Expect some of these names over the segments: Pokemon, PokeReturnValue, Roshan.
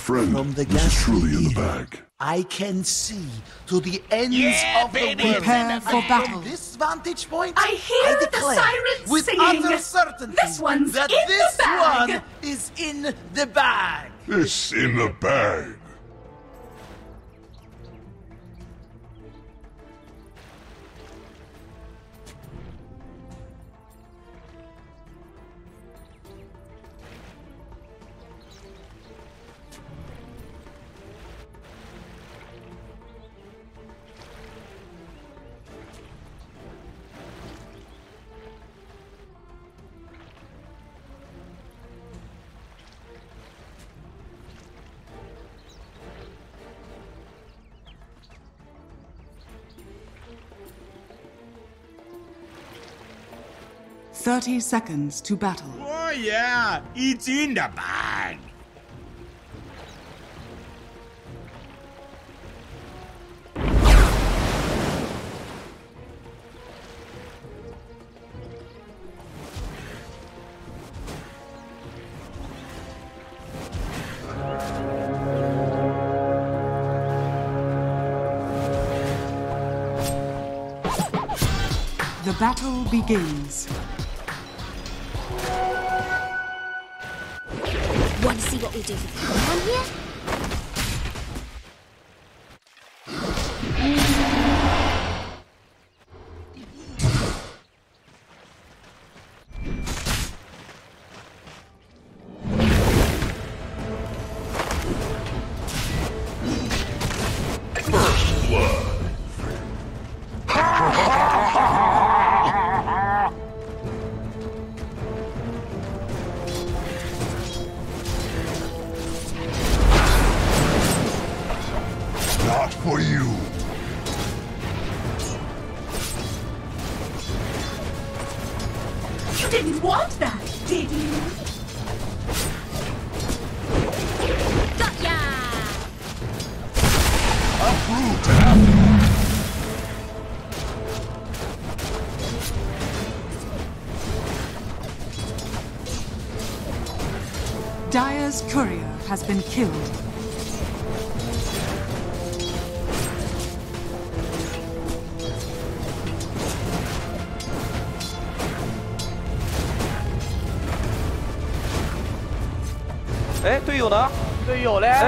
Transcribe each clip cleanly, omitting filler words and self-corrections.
friend, from the gas is truly in the bag. I can see to the ends of the world. Prepare for battle. From this vantage point, I hear the sirens with utter certainty that this one is in the bag. This in the bag. "30 seconds to battle." Oh yeah, it's in the bag. The battle begins. Want to see what we do with Pokemon here? First blood. For you. You didn't want that, did you? Got ya! Approved and approved. Dire's courier has been killed.队友呢？哎呀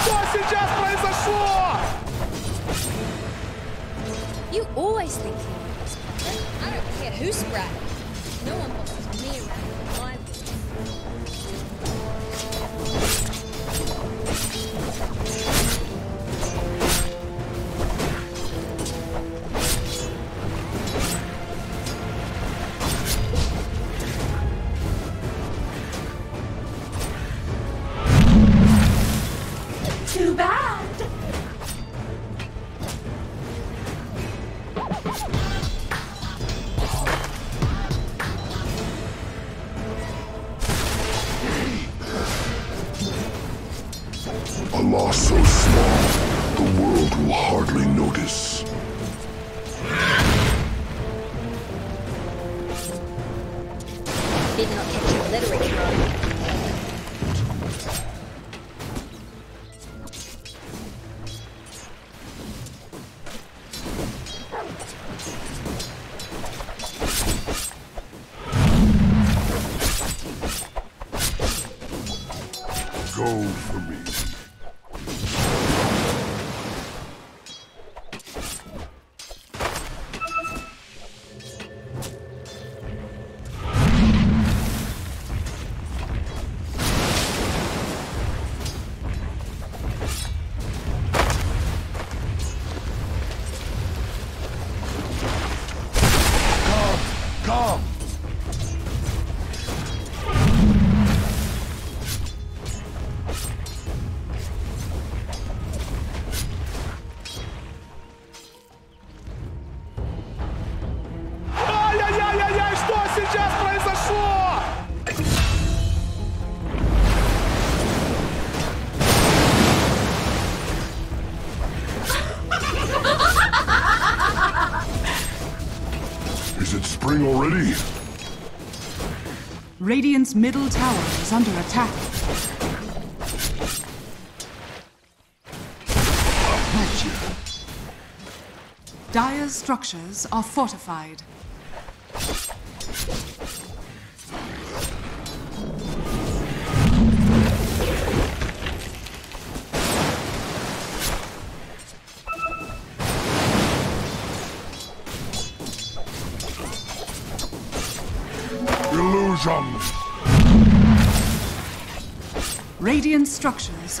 ！Что сейчас произошло? You always think I don't care who sprang. No one bosses me around. A loss so small, the world will hardly notice. Did not catch your literature wrong. Go for me. Radiant's middle tower is under attack. Dire's structures are fortified. Radiant structures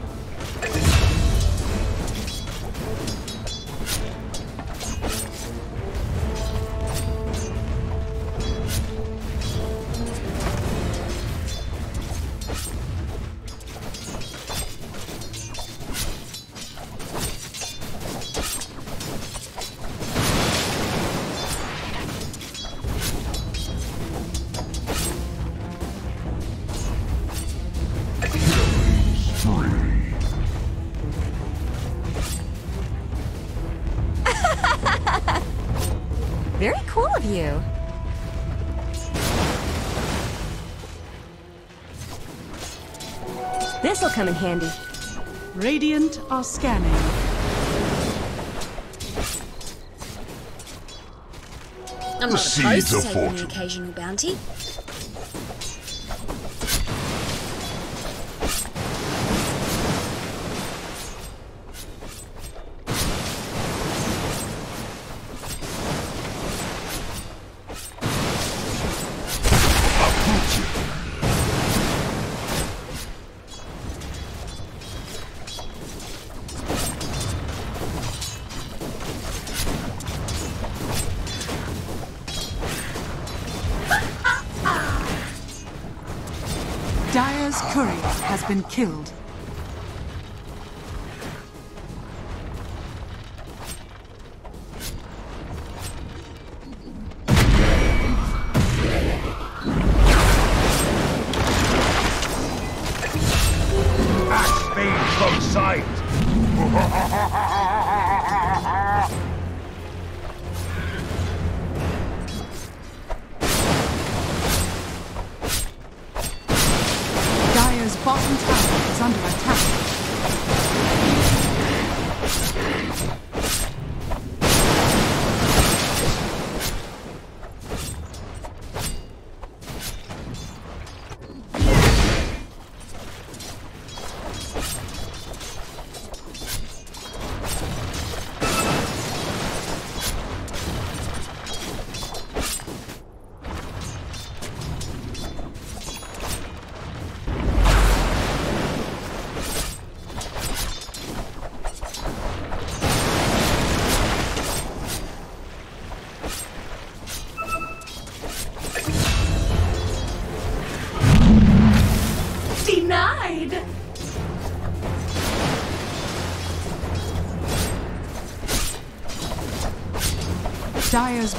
Very cool of you. This'll come in handy. Radiant are scanning. I'm not opposed to taking the occasional bounty. Dire's courier has been killed. Axe beam from sight!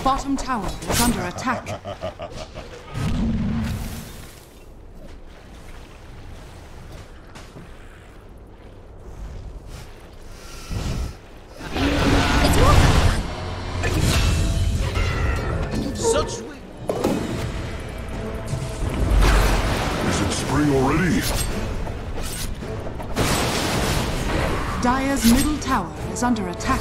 Bottom tower is under attack. Dire's bottom tower is under attack. Is it spring already? Dire's middle tower is under attack.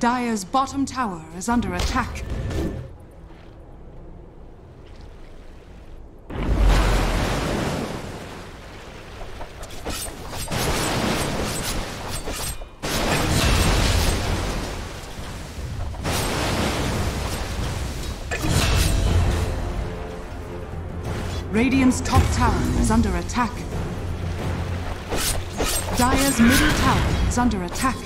Dire's bottom tower is under attack. Radiant's top tower is under attack. Dire's middle tower is under attack.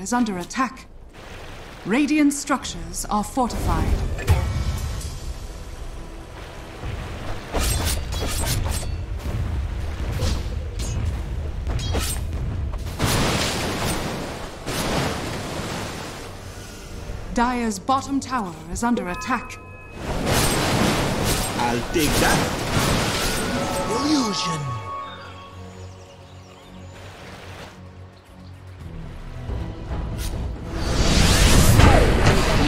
Is under attack. Radiant structures are fortified. Dire's bottom tower is under attack. I'll take that. Illusion.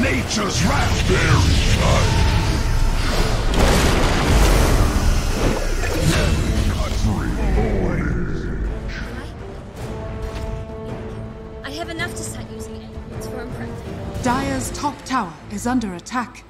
Nature's I have enough to start using it. It's for improvement. Dire's top tower is under attack.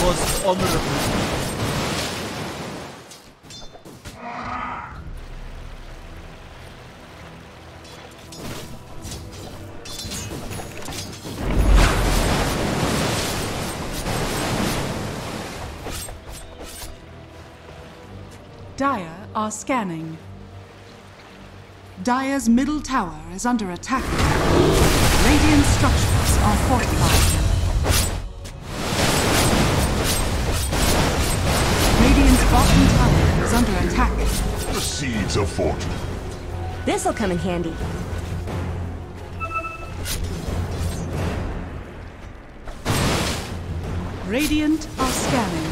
Was honorable. Dire are scanning. Dire's middle tower is under attack. Radiant structures are fortified. Radiant's bottom tower is under attack. The seeds of fortune. This'll come in handy. Radiant are scanning.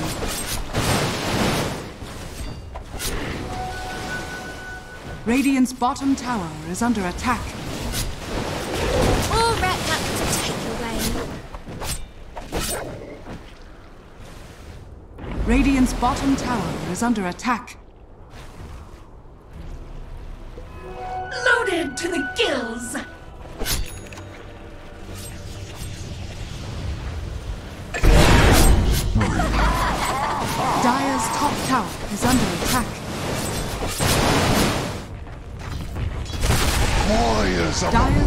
Radiant's bottom tower is under attack. All wrapped up to take away. Radiant's bottom tower is under attack. Loaded to the gills! Dire's top tower is under attack. Dire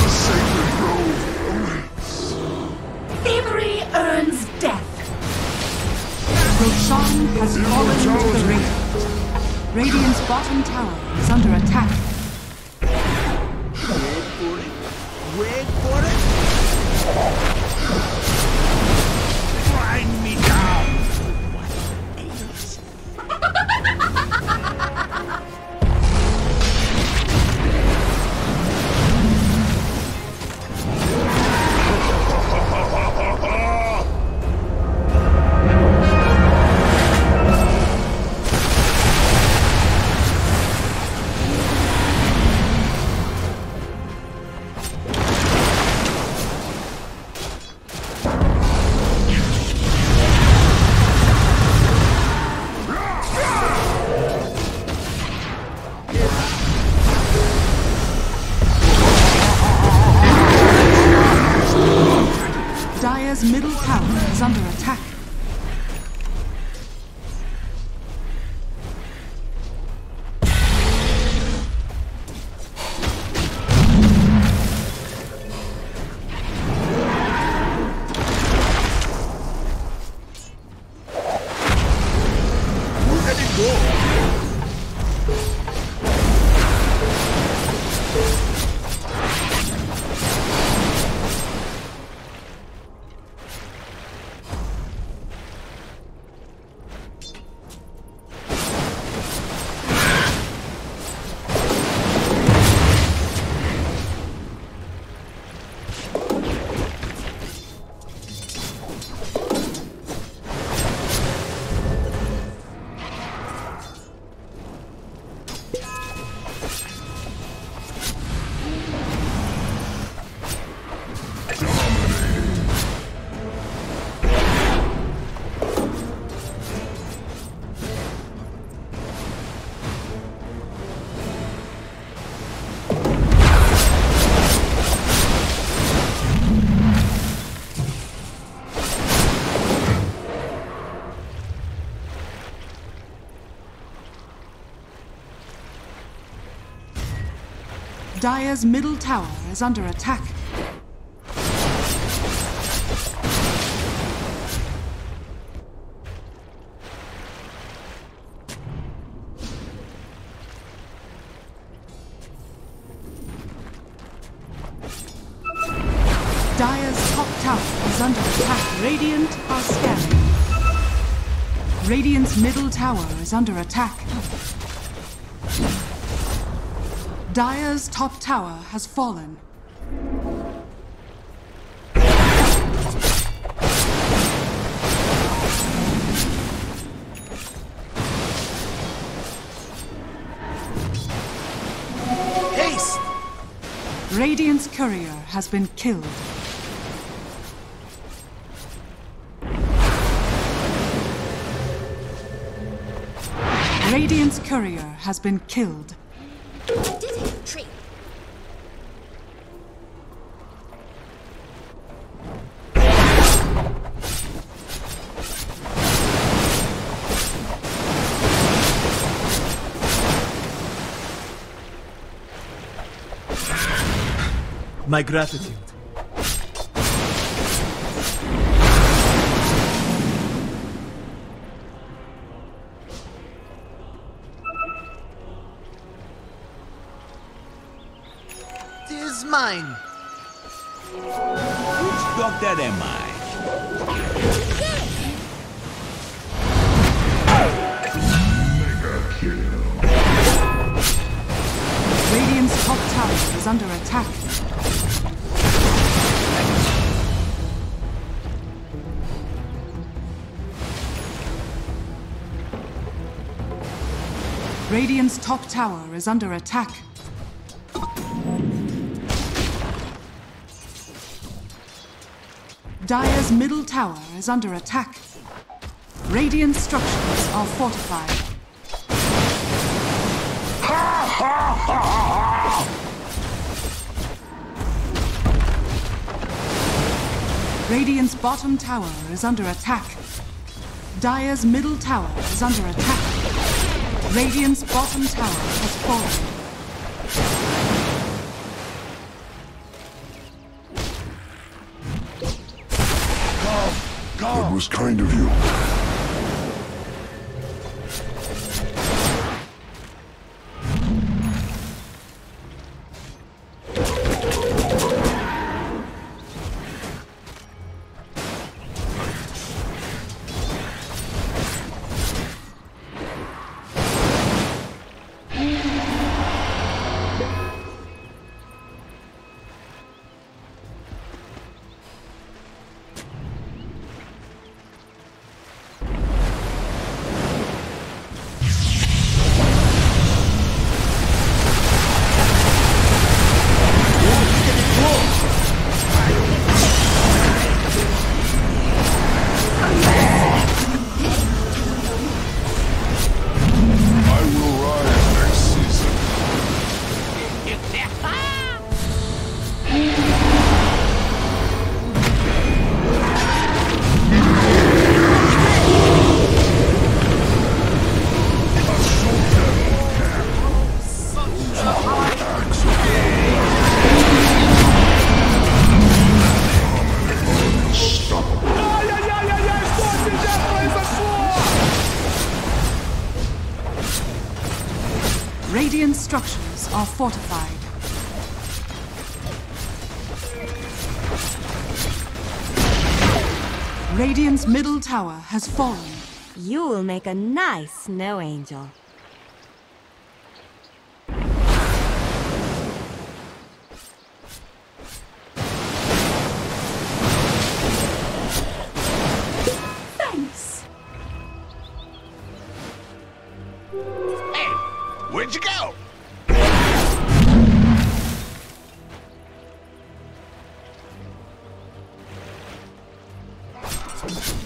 The sacred grove awaits. Thievery earns death. Roshan has fallen to the Radiant. Radiant's bottom tower is under attack. Wait for it. Wait for it. Grind me down. Dire's middle tower is under attack. Dire's middle tower is under attack. Dire's top tower is under attack. Radiant are scanning. Radiant's middle tower is under attack. Dire's top tower has fallen. Radiant's courier has been killed. Radiant's courier has been killed. My gratitude. Tis mine. Which doctor am I? Mega kill. Radiant's top tower is under attack. Radiant's top tower is under attack. Dire's middle tower is under attack. Radiant structures are fortified. Ha ha ha! Radiant's bottom tower is under attack. Dire's middle tower is under attack. Radiant's bottom tower has fallen. Go! Go! It was kind of you. Radiant structures are fortified. Radiant's middle tower has fallen. You will make a nice snow angel. Where'd you go? I've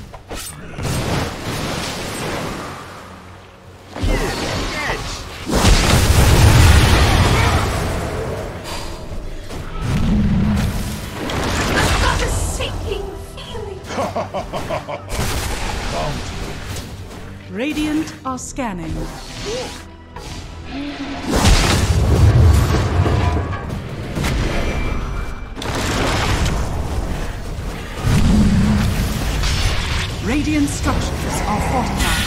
got a sinking feeling. Radiant are scanning. Radiant structures are fortified.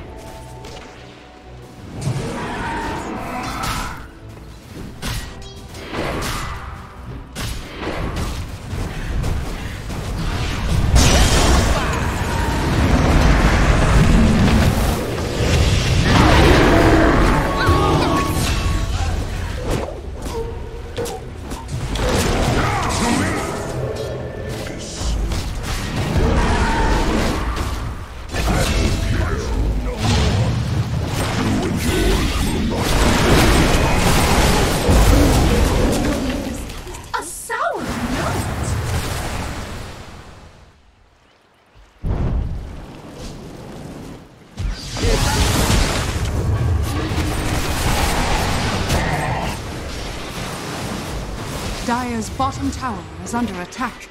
bottom tower is under attack.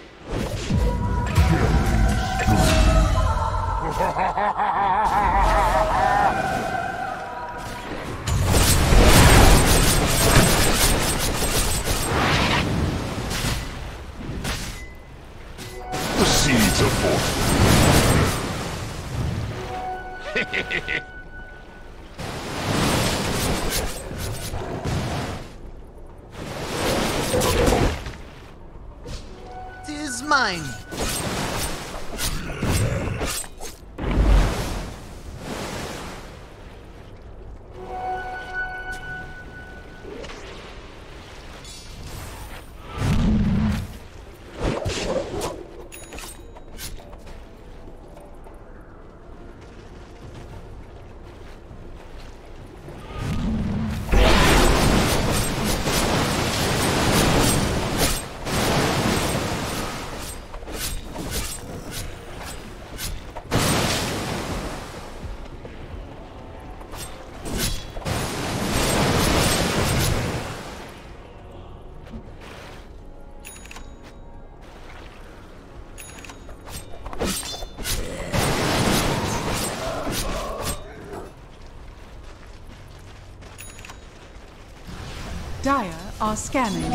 The seeds are forth. Tis mine. Dire are scanning.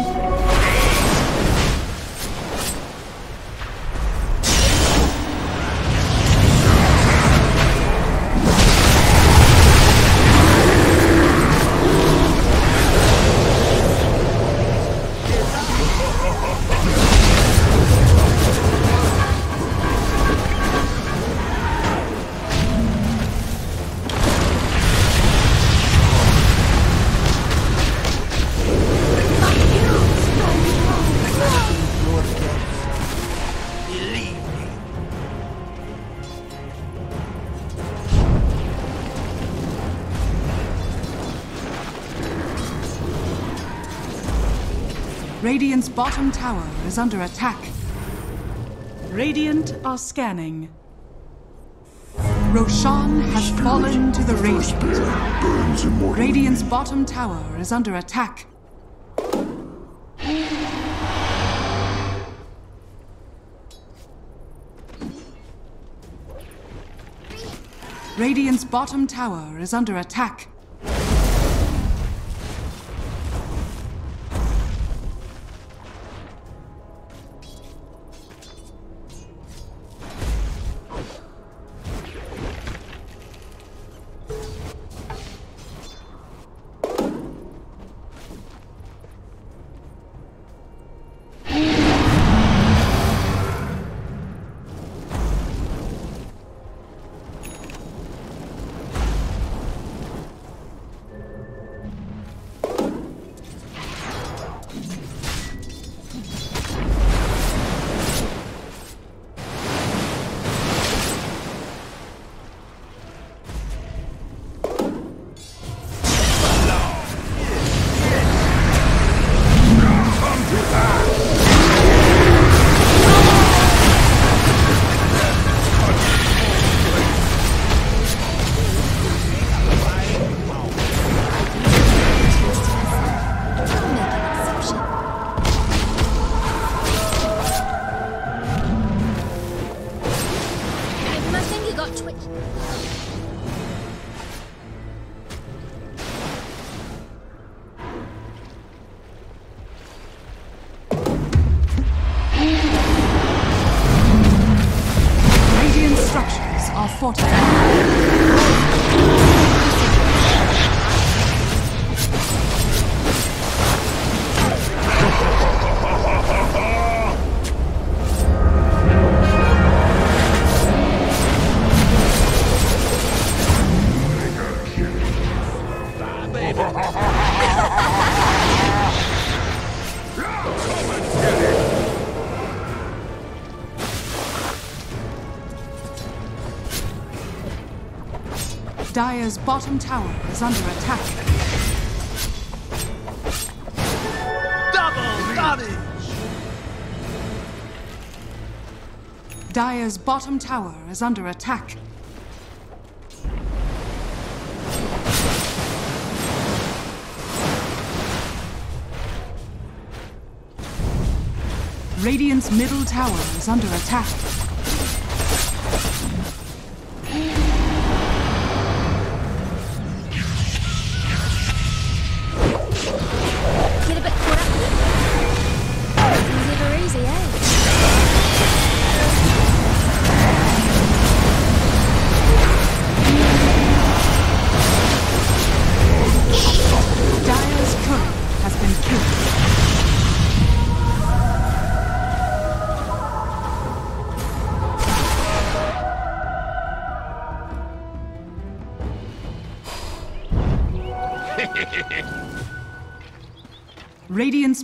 Radiant's bottom tower is under attack. Radiant are scanning. Roshan has fallen to the Radiant. Radiant's bottom tower is under attack. Radiant's bottom tower is under attack. Dire's bottom tower is under attack. Double damage! Dire's bottom tower is under attack. Radiant's middle tower is under attack. Get a bit caught up. It's never easy, eh? Dire's turret has been killed. Radiant's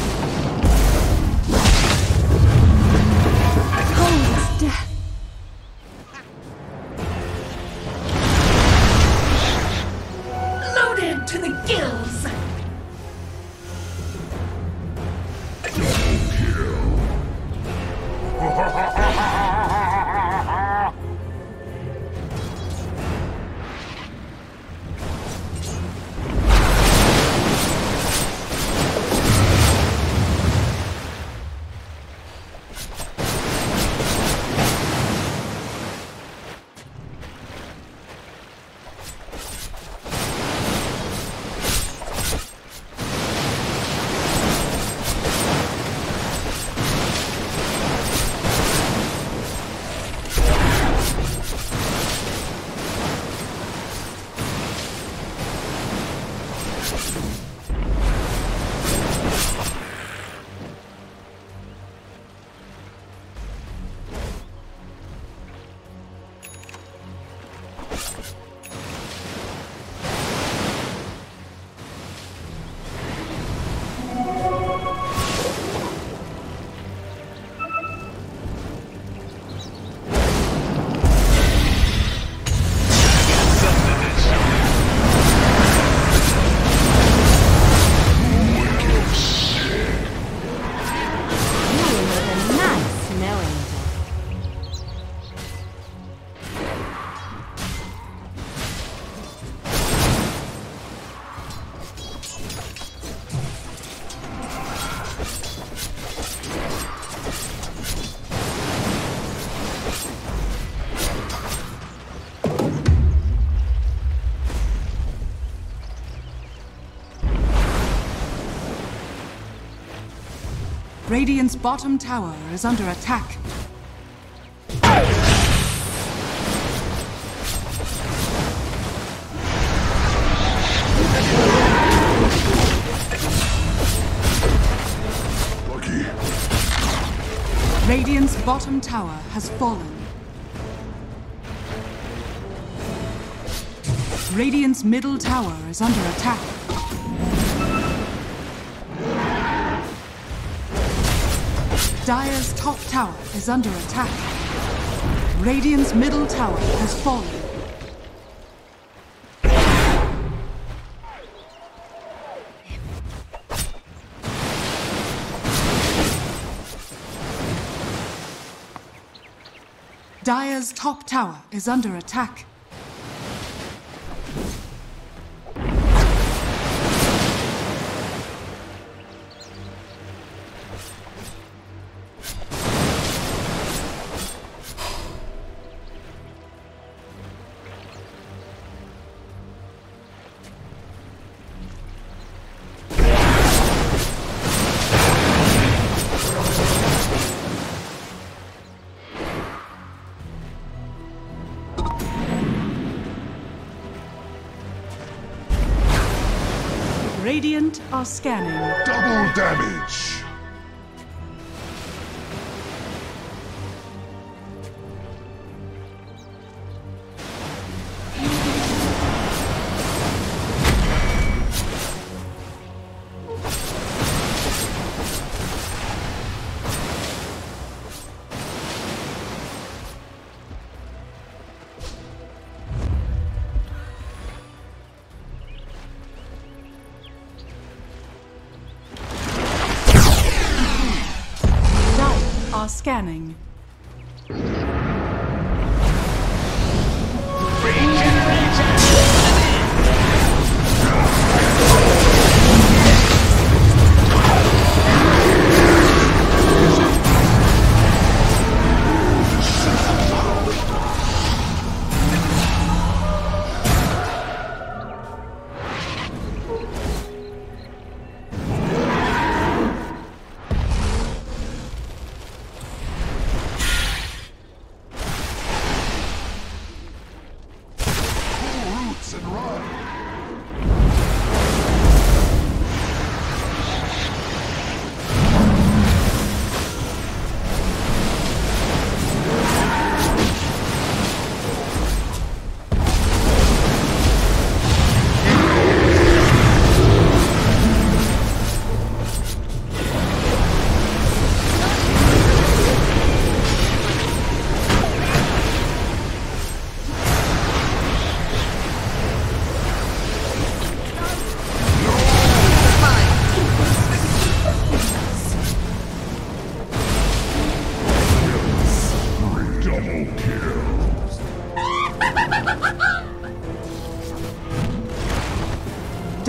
Cold as death. Loaded to the gills. Radiant's bottom tower is under attack. Lucky. Radiant's bottom tower has fallen. Radiant's middle tower is under attack. Dire's top tower is under attack. Radiant's middle tower has fallen. Dire's top tower is under attack. Radiant are scanning. Double damage! Scanning. Regeneration!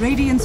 Radiant's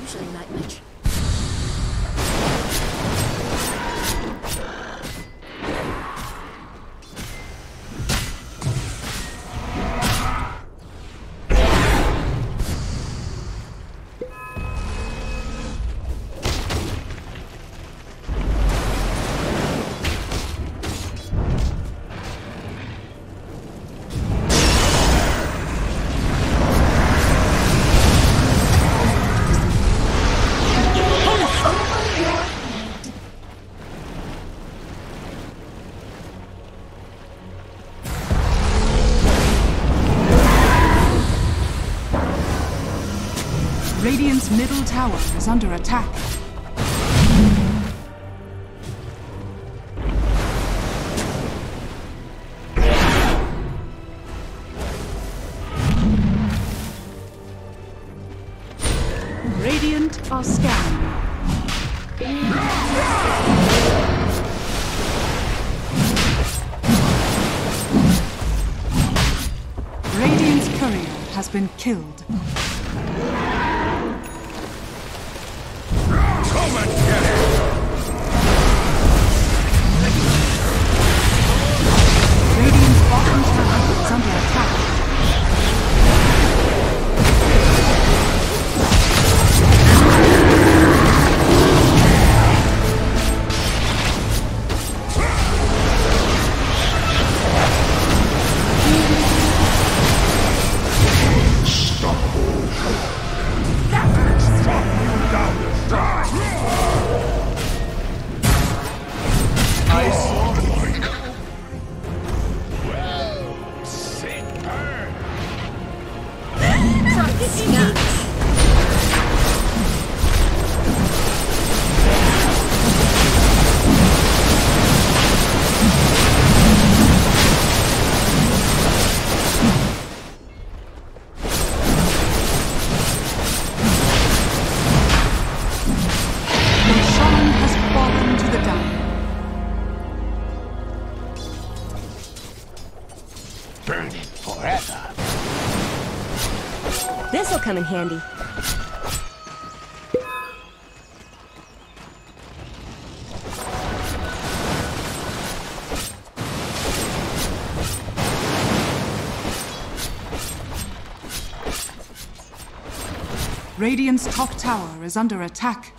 Usually not much. Radiant's middle tower is under attack. Radiant are scanned. Radiant's courier has been killed. This'll come in handy. Radiant's top tower is under attack.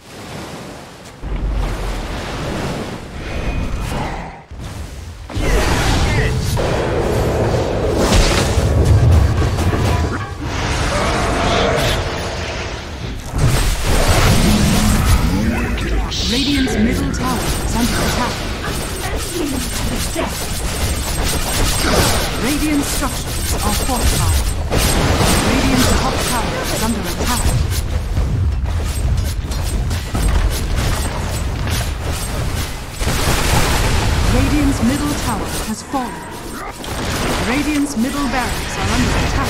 Radiant structures are fortified. Radiant's top tower is under attack. Radiant's middle tower has fallen. Radiant's middle barracks are under attack.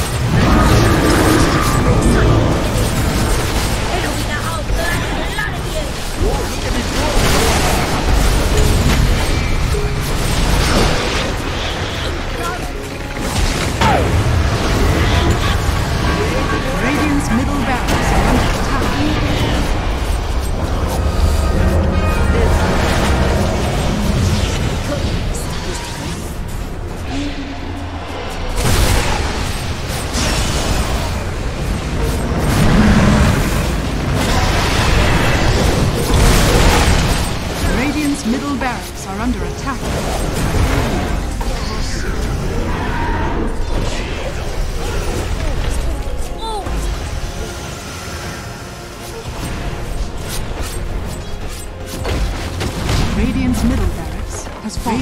Dyer's middle barracks are under attack. Radiant's middle barracks has fallen.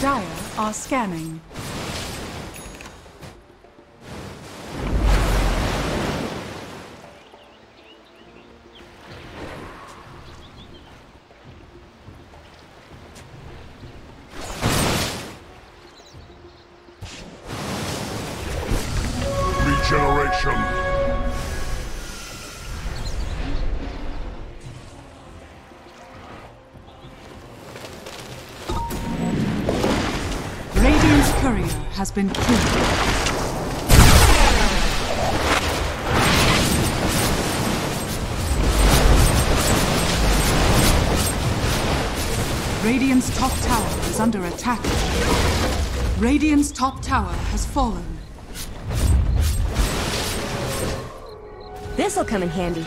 Dyer are scanning. Regeneration. Has been killed. Radiant's top tower is under attack. Radiant's top tower has fallen. This'll come in handy.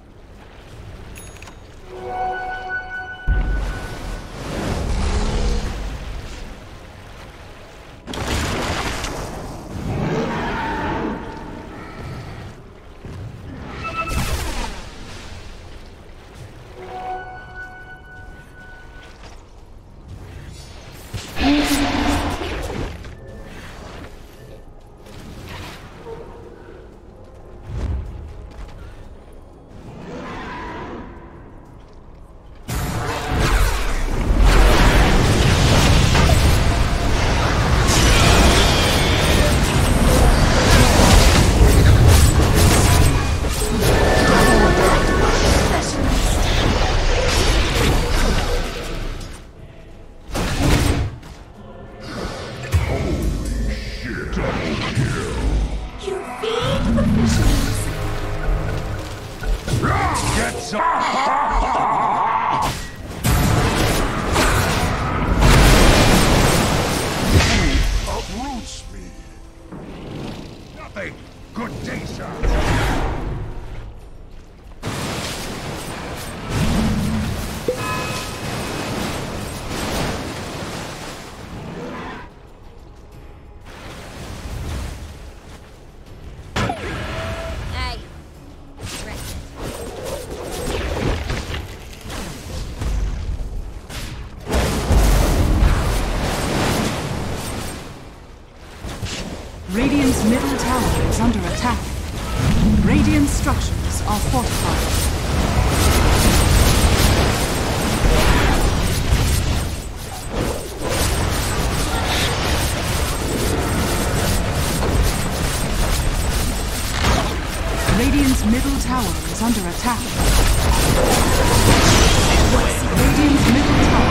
Radiant's middle tower is under attack. Radiant structures are fortified. Radiant's middle tower is under attack. Radiant's middle tower